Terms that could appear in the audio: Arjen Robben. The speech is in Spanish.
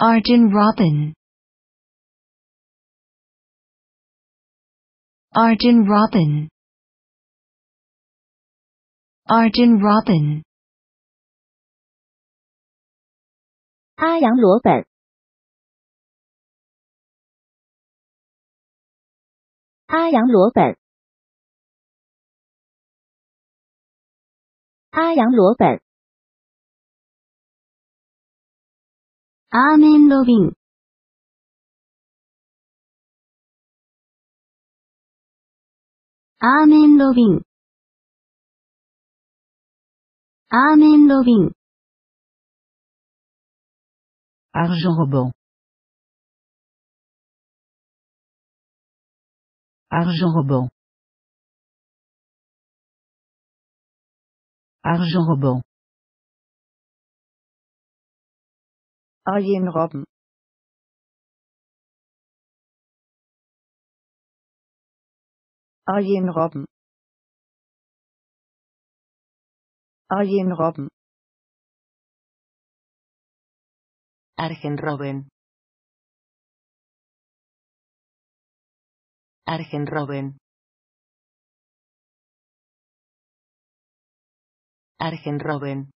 Arjen Robben. Arjen Robben. Arjen Robben. 阿扬罗本。 阿扬罗本，阿扬罗本，アーメンロビン，アーメンロビン，アーメンロビン，Arjen Robben。 Arjen Robben. Arjen Robben. Arjen Robben. Arjen Robben. Arjen Robben. Arjen Robben. Arjen Robben. Arjen Robben.